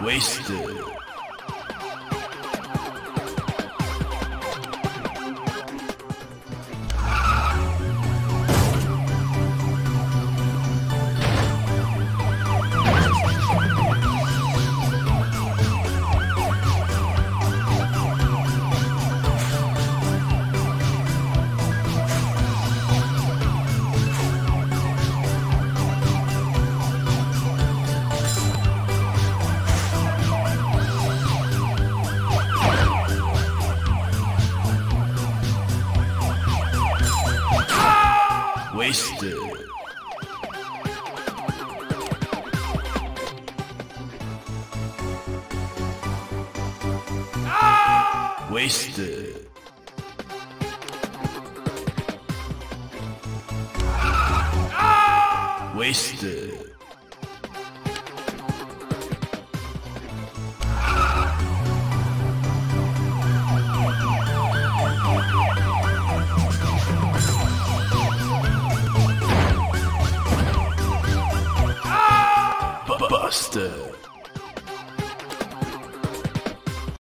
Wasted. Wasted. Ah! Wasted. Ah! Wasted. Buster.